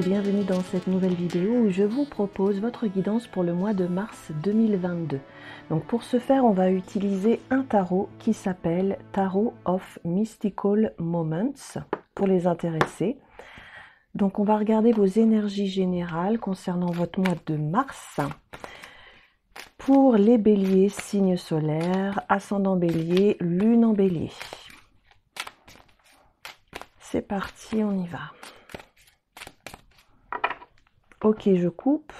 et bienvenue dans cette nouvelle vidéo où je vous propose votre guidance pour le mois de mars 2022. Donc pour ce faire, on va utiliser un tarot qui s'appelle Tarot of Mystical Moments pour les intéressés. Donc on va regarder vos énergies générales concernant votre mois de mars. Pour les béliers, signe solaire, ascendant bélier, lune en bélier. C'est parti, on y va. Ok, je coupe.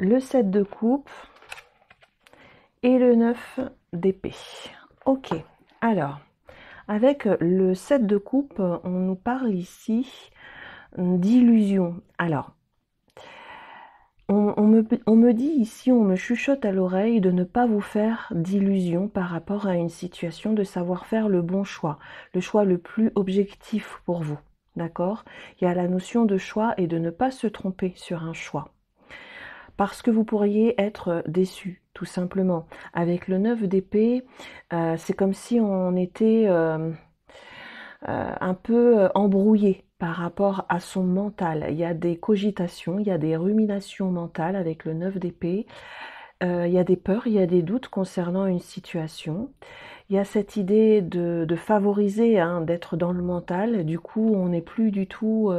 Le 7 de coupe et le 9 d'épée. Ok, alors, avec le 7 de coupe, on nous parle ici d'illusion. Alors, on me dit ici, on me chuchote à l'oreille de ne pas vous faire d'illusion par rapport à une situation, de savoir faire le bon choix, le choix le plus objectif pour vous. D'accord? Il y a la notion de choix et de ne pas se tromper sur un choix. Parce que vous pourriez être déçu, tout simplement. Avec le 9 d'épée, c'est comme si on était un peu embrouillé par rapport à son mental. Il y a des cogitations, il y a des ruminations mentales avec le 9 d'épée. Il y a des peurs, il y a des doutes concernant une situation. Il y a cette idée de favoriser, hein, d'être dans le mental. Du coup, on n'est plus du tout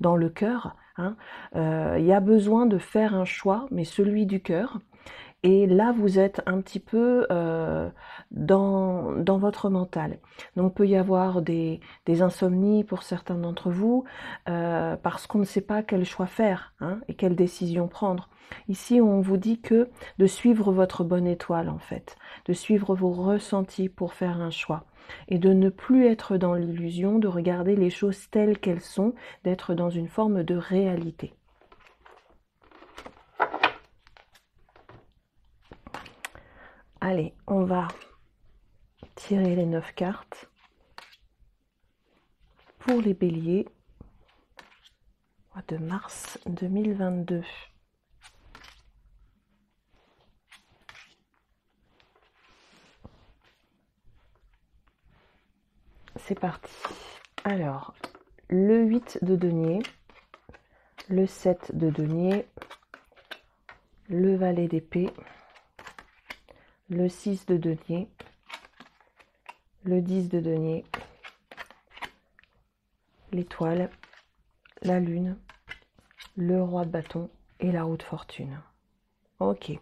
dans le cœur. Hein. Il y a besoin de faire un choix, mais celui du cœur. Et là, vous êtes un petit peu dans votre mental. Donc, il peut y avoir des insomnies pour certains d'entre vous, parce qu'on ne sait pas quel choix faire, hein, et quelle décision prendre. Ici, on vous dit que de suivre votre bonne étoile, en fait, de suivre vos ressentis pour faire un choix. Et de ne plus être dans l'illusion, de regarder les choses telles qu'elles sont, d'être dans une forme de réalité. Allez, on va tirer les 9 cartes pour les béliers, mois de mars 2022. C'est parti. Alors, le 8 de denier, le 7 de denier, le valet d'épée, le 6 de denier, le 10 de denier, l'étoile, la lune, le roi de bâton et la roue de fortune. Ok.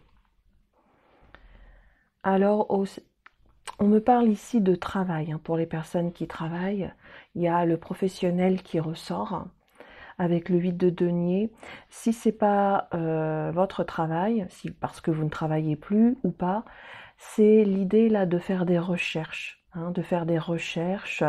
Alors, on me parle ici de travail. Hein, pour les personnes qui travaillent, il y a le professionnel qui ressort. Avec le 8 de denier, si c'est pas votre travail, si parce que vous ne travaillez plus ou pas, c'est l'idée là de faire des recherches, hein, de faire des recherches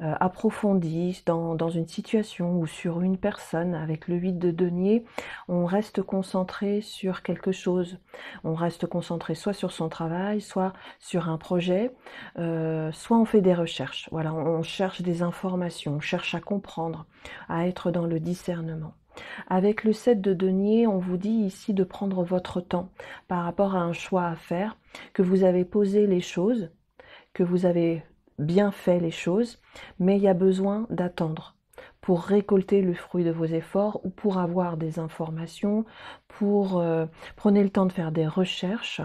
approfondies dans une situation ou sur une personne. Avec le 8 de denier, on reste concentré sur quelque chose. On reste concentré soit sur son travail, soit sur un projet, soit on fait des recherches. Voilà, on cherche des informations, on cherche à comprendre, à être dans le discernement. Avec le 7 de denier, on vous dit ici de prendre votre temps par rapport à un choix à faire, que vous avez posé les choses, que vous avez bien fait les choses, mais il y a besoin d'attendre pour récolter le fruit de vos efforts ou pour avoir des informations, pour prenez le temps de faire des recherches,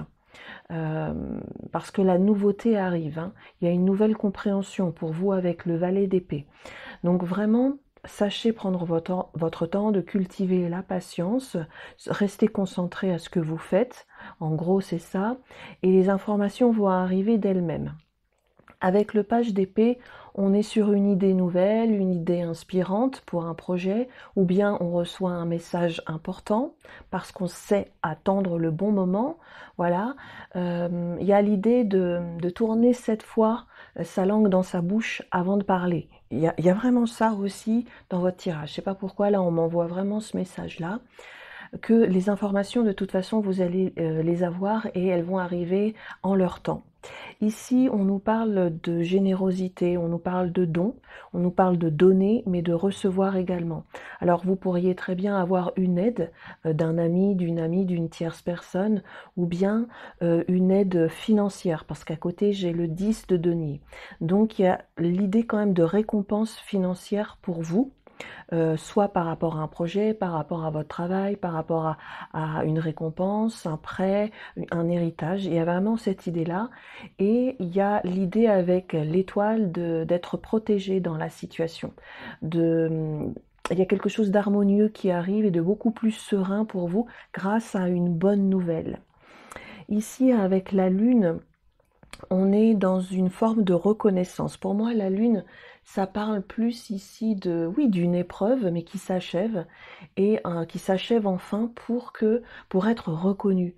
parce que la nouveauté arrive, hein. Il y a une nouvelle compréhension pour vous avec le valet d'épée. Donc vraiment, sachez prendre votre temps, de cultiver la patience, restez concentré à ce que vous faites, en gros c'est ça, et les informations vont arriver d'elles-mêmes. Avec le page d'épée, on est sur une idée nouvelle, une idée inspirante pour un projet, ou bien on reçoit un message important parce qu'on sait attendre le bon moment. Voilà, il y a l'idée de tourner cette fois sa langue dans sa bouche avant de parler. Il y a vraiment ça aussi dans votre tirage. Je ne sais pas pourquoi, là on m'envoie vraiment ce message-là. que les informations, de toute façon, vous allez les avoir et elles vont arriver en leur temps. Ici, on nous parle de générosité, on nous parle de don, on nous parle de donner, mais de recevoir également. Alors, vous pourriez très bien avoir une aide d'un ami, d'une tierce personne, ou bien une aide financière, parce qu'à côté, j'ai le 10 de denier. Donc, il y a l'idée quand même de récompense financière pour vous. Soit par rapport à un projet, par rapport à votre travail, par rapport à une récompense, un prêt, un héritage. Il y a vraiment cette idée-là. Et il y a l'idée avec l'étoile d'être protégé dans la situation. Il y a quelque chose d'harmonieux qui arrive et de beaucoup plus serein pour vous grâce à une bonne nouvelle. Ici, avec la Lune, on est dans une forme de reconnaissance. Pour moi, la Lune, ça parle plus ici de, oui, d'une épreuve, mais qui s'achève, et qui s'achève enfin pour être reconnu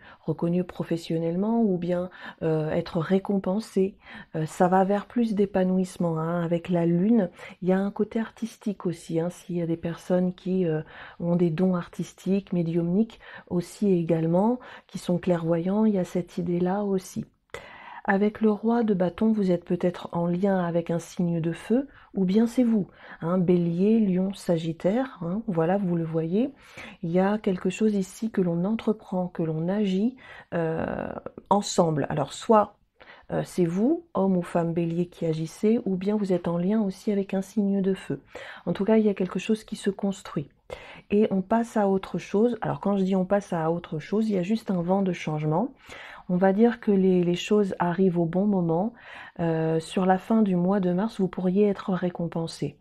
professionnellement, ou bien être récompensé. Ça va vers plus d'épanouissement. Hein. Avec la Lune, il y a un côté artistique aussi. Hein. S'il y a des personnes qui ont des dons artistiques, médiumniques aussi également, qui sont clairvoyants, il y a cette idée-là aussi. Avec le roi de bâton, vous êtes peut-être en lien avec un signe de feu, ou bien c'est vous, hein, Bélier, Lion, Sagittaire, hein, voilà, vous le voyez. Il y a quelque chose ici que l'on entreprend, que l'on agit ensemble. Alors soit c'est vous, homme ou femme Bélier, qui agissez, ou bien vous êtes en lien aussi avec un signe de feu. En tout cas, il y a quelque chose qui se construit. Et on passe à autre chose. Alors quand je dis on passe à autre chose, il y a juste un vent de changement. On va dire que les choses arrivent au bon moment. Sur la fin du mois de mars, vous pourriez être récompensé.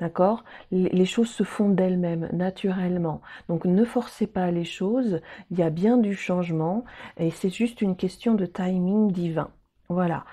D'accord ? Les choses se font d'elles-mêmes, naturellement. Donc ne forcez pas les choses, il y a bien du changement et c'est juste une question de timing divin. Voilà.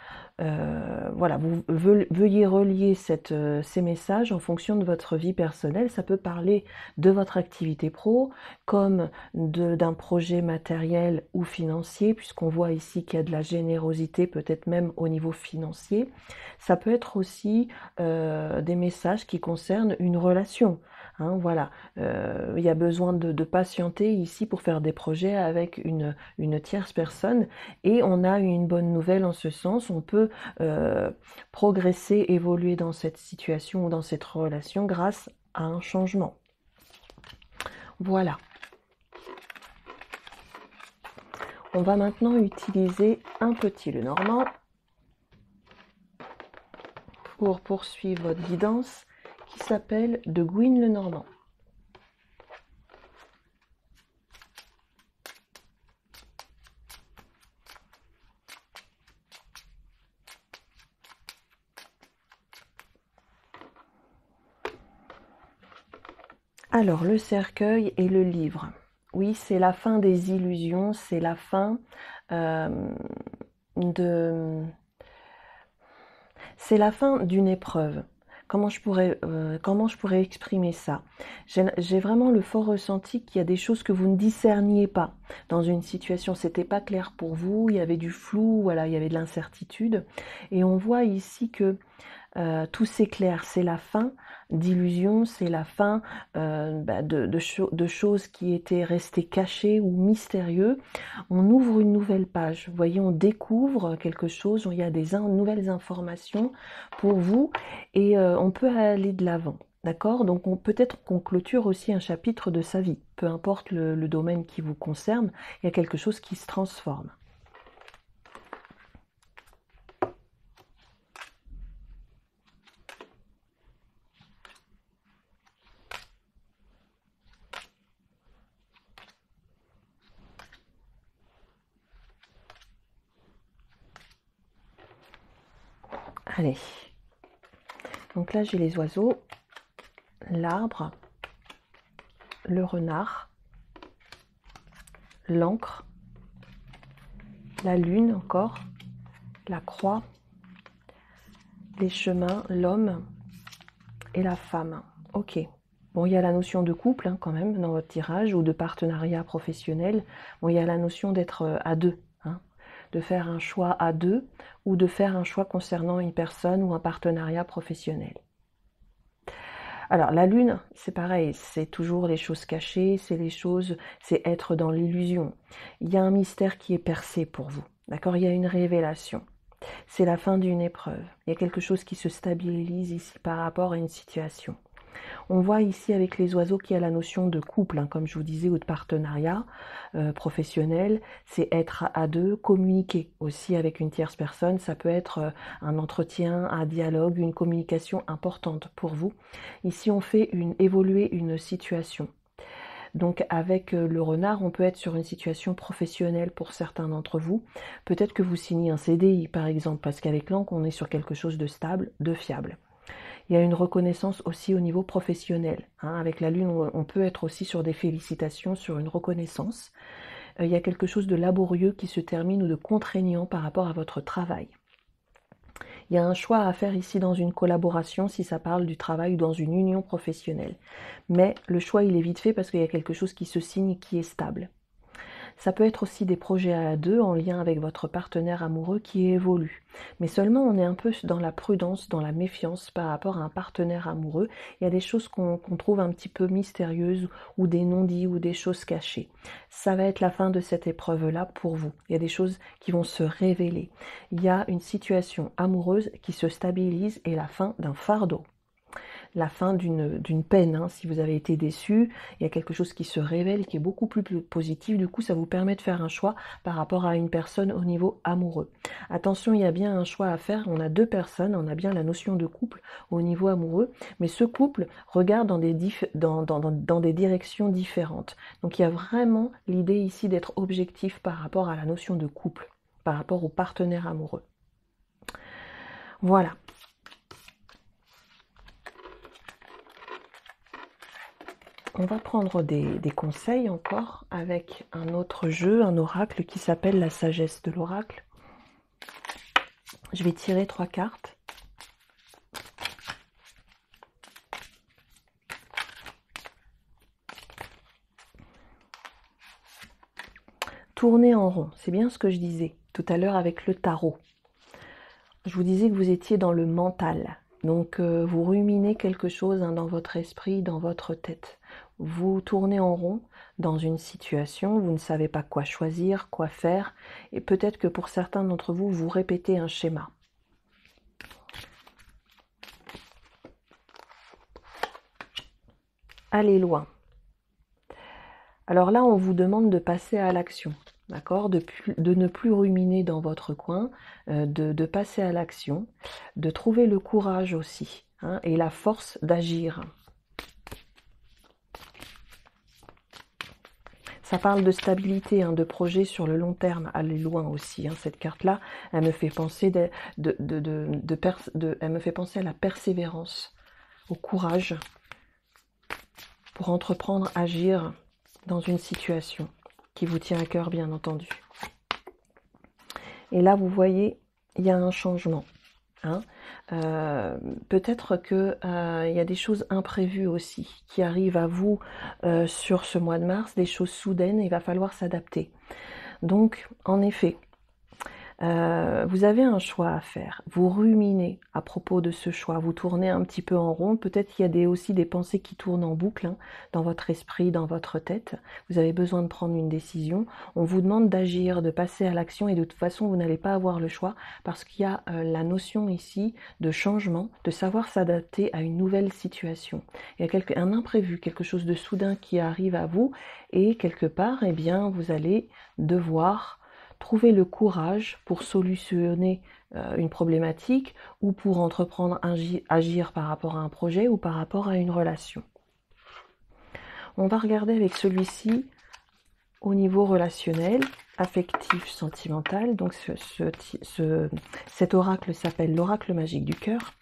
Voilà, vous veuillez relier ces messages en fonction de votre vie personnelle. Ça peut parler de votre activité pro, comme d'un projet matériel ou financier, puisqu'on voit ici qu'il y a de la générosité, peut-être même au niveau financier. Ça peut être aussi des messages qui concernent une relation. Hein, voilà, il y a besoin de patienter ici pour faire des projets avec une tierce personne, et on a une bonne nouvelle en ce sens. On peut progresser, évoluer dans cette situation ou dans cette relation grâce à un changement. Voilà. On va maintenant utiliser un petit le Normand pour poursuivre votre guidance, qui s'appelle de Gwyn le Normand. Alors, le cercueil et le livre. Oui, c'est la fin des illusions, c'est la fin c'est la fin d'une épreuve. Comment je pourrais exprimer ça? J'ai vraiment le fort ressenti qu'il y a des choses que vous ne discerniez pas dans une situation. C'était pas clair pour vous, il y avait du flou, voilà, il y avait de l'incertitude. Et on voit ici que tout s'éclaire, c'est la fin d'illusions, c'est la fin de choses qui étaient restées cachées ou mystérieuses. On ouvre une nouvelle page, vous voyez, on découvre quelque chose, il y a des nouvelles informations pour vous et on peut aller de l'avant, d'accord? Donc peut-être qu'on clôture aussi un chapitre de sa vie, peu importe le domaine qui vous concerne, il y a quelque chose qui se transforme. Allez, donc là j'ai les oiseaux, l'arbre, le renard, l'encre, la lune encore, la croix, les chemins, l'homme et la femme. Ok, bon, il y a la notion de couple hein, quand même dans votre tirage, ou de partenariat professionnel. Bon, il y a la notion d'être à deux, hein, de faire un choix à deux, ou de faire un choix concernant une personne ou un partenariat professionnel. Alors la lune, c'est pareil, c'est toujours les choses cachées, c'est les choses, c'est être dans l'illusion. Il y a un mystère qui est percé pour vous, d'accord? Il y a une révélation. C'est la fin d'une épreuve. Il y a quelque chose qui se stabilise ici par rapport à une situation. On voit ici avec les oiseaux qu'il y a la notion de couple, hein, comme je vous disais, ou de partenariat professionnel. C'est être à deux, communiquer aussi avec une tierce personne. Ça peut être un entretien, un dialogue, une communication importante pour vous. Ici, on fait évoluer une situation. Donc avec le renard, on peut être sur une situation professionnelle pour certains d'entre vous. Peut-être que vous signez un CDI par exemple, parce qu'avec l'encre, on est sur quelque chose de stable, de fiable. Il y a une reconnaissance aussi au niveau professionnel. Hein, avec la lune, on peut être aussi sur des félicitations, sur une reconnaissance. Il y a quelque chose de laborieux qui se termine ou de contraignant par rapport à votre travail. Il y a un choix à faire ici dans une collaboration, si ça parle du travail ou dans une union professionnelle. Mais le choix, il est vite fait parce qu'il y a quelque chose qui se signe et qui est stable. Ça peut être aussi des projets à deux en lien avec votre partenaire amoureux qui évolue. Mais seulement, on est un peu dans la prudence, dans la méfiance par rapport à un partenaire amoureux. Il y a des choses qu'on trouve un petit peu mystérieuses ou des non-dits ou des choses cachées. Ça va être la fin de cette épreuve-là pour vous. Il y a des choses qui vont se révéler. Il y a une situation amoureuse qui se stabilise et la fin d'un fardeau. La fin d'une peine, hein. Si vous avez été déçu, il y a quelque chose qui se révèle, qui est beaucoup plus positif, du coup ça vous permet de faire un choix par rapport à une personne au niveau amoureux. Attention, il y a bien un choix à faire, on a deux personnes, on a bien la notion de couple au niveau amoureux, mais ce couple regarde dans des directions différentes. Donc il y a vraiment l'idée ici d'être objectif par rapport à la notion de couple, par rapport au partenaire amoureux. Voilà. On va prendre des conseils encore avec un autre jeu, un oracle qui s'appelle La Sagesse de l'Oracle. Je vais tirer 3 cartes. Tourner en rond, c'est bien ce que je disais tout à l'heure avec le tarot. Je vous disais que vous étiez dans le mental. Donc vous ruminez quelque chose, hein, dans votre esprit, dans votre tête. Vous tournez en rond dans une situation, vous ne savez pas quoi choisir, quoi faire, et peut-être que pour certains d'entre vous, vous répétez un schéma. Allez loin. Alors là, on vous demande de passer à l'action, d'accord, de ne plus ruminer dans votre coin, de passer à l'action, de trouver le courage aussi, hein, et la force d'agir. Ça parle de stabilité, hein, de projet sur le long terme, aller loin aussi. Hein, cette carte-là, elle me fait penser elle me fait penser à la persévérance, au courage pour entreprendre, agir dans une situation qui vous tient à cœur, bien entendu. Et là, vous voyez, il y a un changement. Hein. Peut-être qu'il y a des choses imprévues aussi qui arrivent à vous sur ce mois de mars, des choses soudaines, et il va falloir s'adapter. Donc, en effet, vous avez un choix à faire. Vous ruminez à propos de ce choix, vous tournez un petit peu en rond. Peut-être qu'il y a aussi des pensées qui tournent en boucle, hein, dans votre esprit, dans votre tête. Vous avez besoin de prendre une décision. On vous demande d'agir, de passer à l'action, et de toute façon, vous n'allez pas avoir le choix parce qu'il y a la notion ici de changement, de savoir s'adapter à une nouvelle situation. Il y a un imprévu, quelque chose de soudain qui arrive à vous, et quelque part, eh bien, vous allez devoir trouver le courage pour solutionner une problématique ou pour entreprendre, agir par rapport à un projet ou par rapport à une relation. On va regarder avec celui-ci au niveau relationnel, affectif, sentimental. Donc cet oracle s'appelle l'Oracle Magique du Cœur.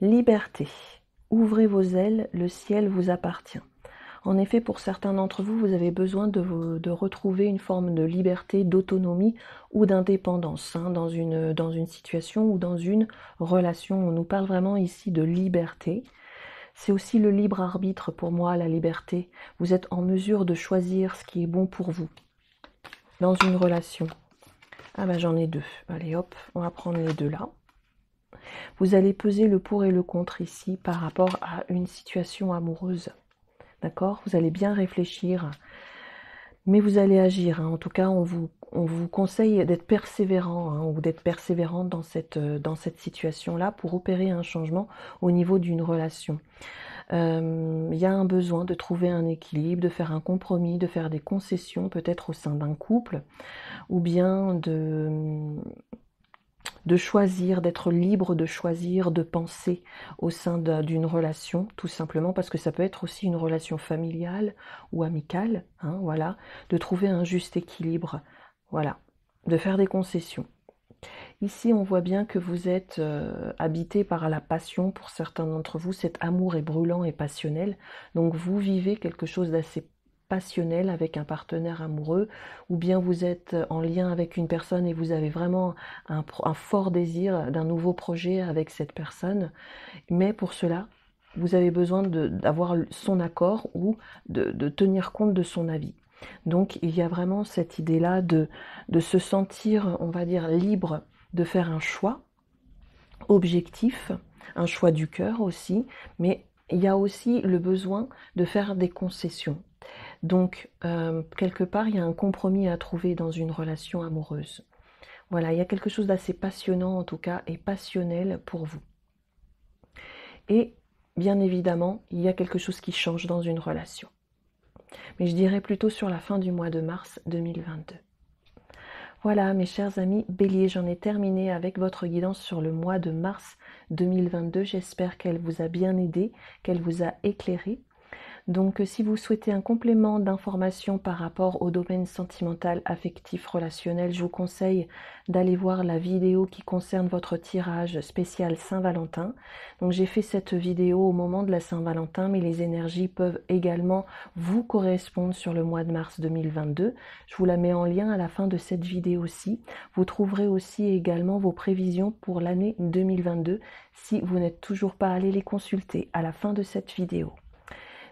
Liberté. Ouvrez vos ailes, le ciel vous appartient. En effet, pour certains d'entre vous, vous avez besoin de retrouver une forme de liberté, d'autonomie ou d'indépendance, hein, dans une situation ou dans une relation. On nous parle vraiment ici de liberté. C'est aussi le libre arbitre pour moi, la liberté. Vous êtes en mesure de choisir ce qui est bon pour vous. dans une relation. Ah bah j'en ai deux. Allez hop, on va prendre les deux là. Vous allez peser le pour et le contre ici par rapport à une situation amoureuse. D'accord? Vous allez bien réfléchir, mais vous allez agir. En tout cas, on vous conseille d'être persévérant ou d'être persévérante dans cette situation-là pour opérer un changement au niveau d'une relation. Il y a un besoin de trouver un équilibre, de faire un compromis, de faire des concessions peut-être au sein d'un couple, ou bien de choisir, d'être libre de choisir, de penser au sein d'une relation, tout simplement, parce que ça peut être aussi une relation familiale ou amicale, voilà, de trouver un juste équilibre, voilà, de faire des concessions. Ici, on voit bien que vous êtes habité par la passion, pour certains d'entre vous, cet amour est brûlant et passionnel, donc vous vivez quelque chose d'assez passionnel avec un partenaire amoureux, ou bien vous êtes en lien avec une personne et vous avez vraiment un fort désir d'un nouveau projet avec cette personne, mais pour cela vous avez besoin d'avoir son accord ou de tenir compte de son avis. Donc il y a vraiment cette idée là de se sentir, on va dire, libre de faire un choix objectif, un choix du cœur aussi, mais il y a aussi le besoin de faire des concessions. Donc, quelque part, il y a un compromis à trouver dans une relation amoureuse. Voilà, il y a quelque chose d'assez passionnant, en tout cas, et passionnel pour vous. Et, bien évidemment, il y a quelque chose qui change dans une relation. Mais je dirais plutôt sur la fin du mois de mars 2022. Voilà, mes chers amis Bélier, j'en ai terminé avec votre guidance sur le mois de mars 2022. J'espère qu'elle vous a bien aidé, qu'elle vous a éclairé. Donc, si vous souhaitez un complément d'information par rapport au domaine sentimental, affectif, relationnel, je vous conseille d'aller voir la vidéo qui concerne votre tirage spécial Saint-Valentin. Donc, j'ai fait cette vidéo au moment de la Saint-Valentin, mais les énergies peuvent également vous correspondre sur le mois de mars 2022. Je vous la mets en lien à la fin de cette vidéo-ci. Vous trouverez aussi également vos prévisions pour l'année 2022 si vous n'êtes toujours pas allé les consulter à la fin de cette vidéo.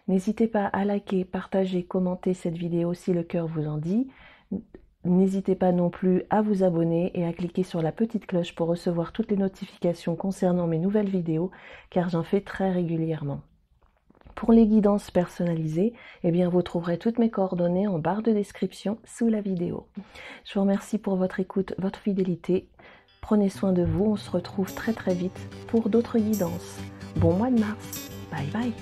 N'hésitez pas à liker, partager, commenter cette vidéo si le cœur vous en dit. N'hésitez pas non plus à vous abonner et à cliquer sur la petite cloche pour recevoir toutes les notifications concernant mes nouvelles vidéos, car j'en fais très régulièrement. Pour les guidances personnalisées, eh bien vous trouverez toutes mes coordonnées en barre de description sous la vidéo. Je vous remercie pour votre écoute, votre fidélité. Prenez soin de vous, on se retrouve très vite pour d'autres guidances. Bon mois de mars, bye bye.